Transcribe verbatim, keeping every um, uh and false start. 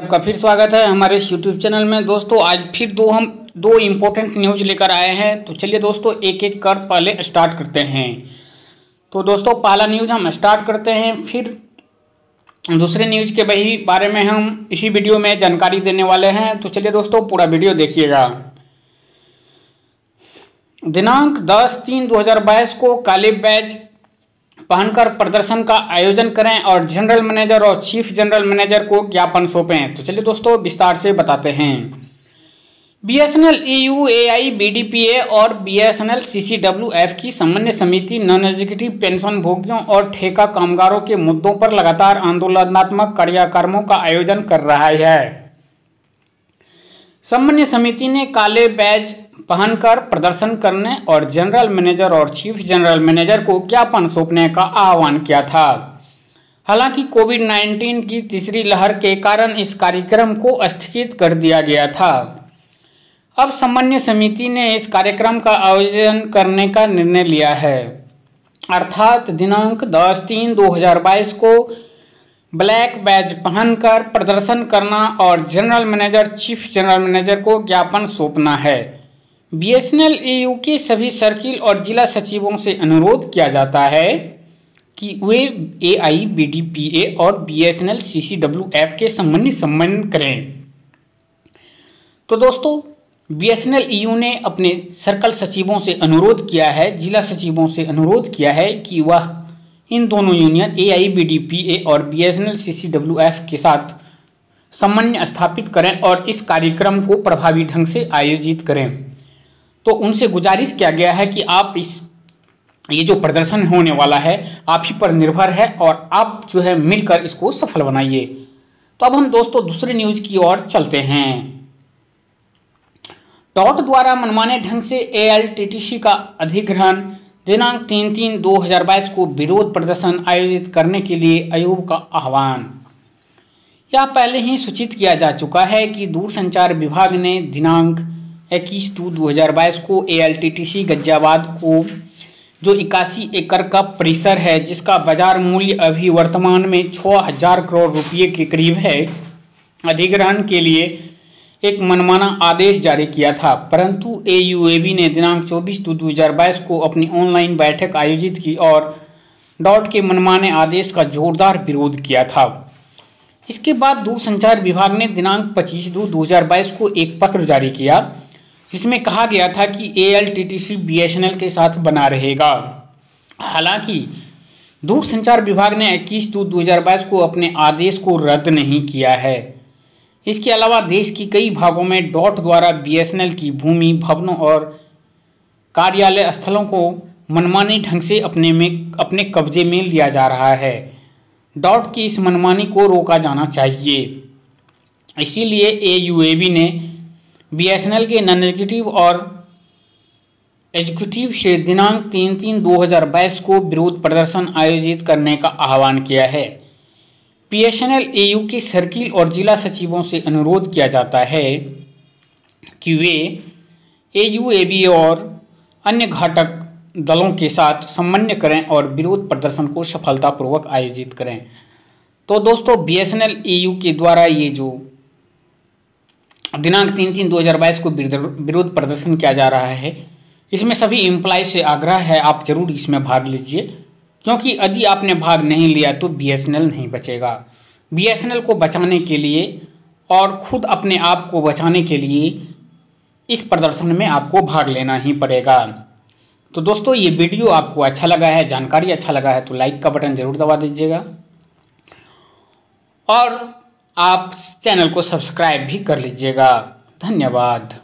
आपका फिर स्वागत है हमारे इस यूट्यूब चैनल में। दोस्तों आज फिर दो हम दो इम्पोर्टेंट न्यूज लेकर आए हैं, तो चलिए दोस्तों एक एक कर पहले स्टार्ट करते हैं। तो दोस्तों पहला न्यूज हम स्टार्ट करते हैं, फिर दूसरे न्यूज के वही बारे में हम इसी वीडियो में जानकारी देने वाले हैं। तो चलिए दोस्तों पूरा वीडियो देखिएगा। दिनांक दस तीन दो हजार बाईस को काले बैच पहनकर प्रदर्शन का आयोजन करें और जनरल मैनेजर और चीफ जनरल मैनेजर को ज्ञापन सौंपें। तो चलिए दोस्तों विस्तार से बताते हैं। बीएसएनएल एयूएआई बीडीपीए और बीएसएनएल सीसीडब्ल्यूएफ की समन्वय समिति नॉन एग्जीक्यूटिव पेंशन भोगियों और ठेका कामगारों के मुद्दों पर लगातार आंदोलनात्मक कार्यक्रमों का आयोजन कर रहा है। समन्वय समिति ने काले बैच पहनकर प्रदर्शन करने और जनरल मैनेजर और चीफ जनरल मैनेजर को ज्ञापन सौंपने का आह्वान किया था। हालांकि कोविड नाइन्टीन की तीसरी लहर के कारण इस कार्यक्रम को स्थगित कर दिया गया था। अब समन्वय समिति ने इस कार्यक्रम का आयोजन करने का निर्णय लिया है, अर्थात दिनांक दस तीन दो हजार बाईस को ब्लैक बैज पहनकर प्रदर्शन करना और general manager chief general manager को ज्ञापन सौंपना है। बीएसएनएल एयू के सभी सर्किल और जिला सचिवों से अनुरोध किया जाता है कि वे एआई बीडीपीए और बीएसएनएल सीसीडब्ल्यूएफ के संबंधी समन्वय करें। तो दोस्तों बीएसएनएल एयू ने अपने सर्कल सचिवों से अनुरोध किया है, जिला सचिवों से अनुरोध किया है कि वह इन दोनों यूनियन एआई बीडीपीए और बीएसएनएल सीसीडब्ल्यूएफ के साथ समन्वय स्थापित करें और इस कार्यक्रम को प्रभावी ढंग से आयोजित करें। तो उनसे गुजारिश किया गया है कि आप इस ये जो प्रदर्शन होने वाला है आप ही पर निर्भर है और आप जो है मिलकर इसको सफल बनाइए। तो अब हम दोस्तों दूसरे न्यूज की ओर चलते हैं। डॉट द्वारा मनमाने ढंग से एएलटीटीसी का अधिग्रहण दिनांक तीन तीन दो हजार बाईस को विरोध प्रदर्शन आयोजित करने के लिए आयोग का आह्वान। यह पहले ही सूचित किया जा चुका है कि दूरसंचार विभाग ने दिनांक इक्कीस दो दो हजार बाईस को एएलटीटीसी गजियाबाद को जो इक्यासी एकड़ का परिसर है, जिसका बाजार मूल्य अभी वर्तमान में छः हजार करोड़ रुपये के करीब है, अधिग्रहण के लिए एक मनमाना आदेश जारी किया था। परंतु एयूएबी ने दिनांक चौबीस दो दो हजार बाईस को अपनी ऑनलाइन बैठक आयोजित की और डॉट के मनमाने आदेश का जोरदार विरोध किया था। इसके बाद दूरसंचार विभाग ने दिनांक पच्चीस दो दो हजार बाईस को एक पत्र जारी किया, जिसमें कहा गया था कि एएलटीटीसी बीएसएनएल के साथ बना रहेगा। हालांकि दूरसंचार विभाग ने इक्कीस दो दो हजार बाईस को अपने आदेश को रद्द नहीं किया है। इसके अलावा देश की कई भागों में डॉट द्वारा बीएसएनएल की भूमि, भवनों और कार्यालय स्थलों को मनमानी ढंग से अपने में अपने कब्जे में लिया जा रहा है। डॉट की इस मनमानी को रोका जाना चाहिए। इसीलिए एयूएबी ने बीएसएनएल के नॉन एग्जीक्यूटिव और एग्जीक्यूटिव से दिनांक तीन तीन दो हजार बाईस को विरोध प्रदर्शन आयोजित करने का आह्वान किया है। बीएसएनएल एयू के सर्किल और जिला सचिवों से अनुरोध किया जाता है कि वे एयूएबी और अन्य घटक दलों के साथ समन्वय करें और विरोध प्रदर्शन को सफलतापूर्वक आयोजित करें। तो दोस्तों बीएसएनएल एयू के द्वारा ये जो दिनांक तीन तीन दो हजार बाईस को विरोध प्रदर्शन किया जा रहा है, इसमें सभी एम्प्लॉय से आग्रह है आप जरूर इसमें भाग लीजिए, क्योंकि यदि आपने भाग नहीं लिया तो बीएसएनएल नहीं बचेगा। बीएसएनएल को बचाने के लिए और खुद अपने आप को बचाने के लिए इस प्रदर्शन में आपको भाग लेना ही पड़ेगा। तो दोस्तों ये वीडियो आपको अच्छा लगा है, जानकारी अच्छा लगा है तो लाइक का बटन ज़रूर दबा दीजिएगा और आप चैनल को सब्सक्राइब भी कर लीजिएगा। धन्यवाद।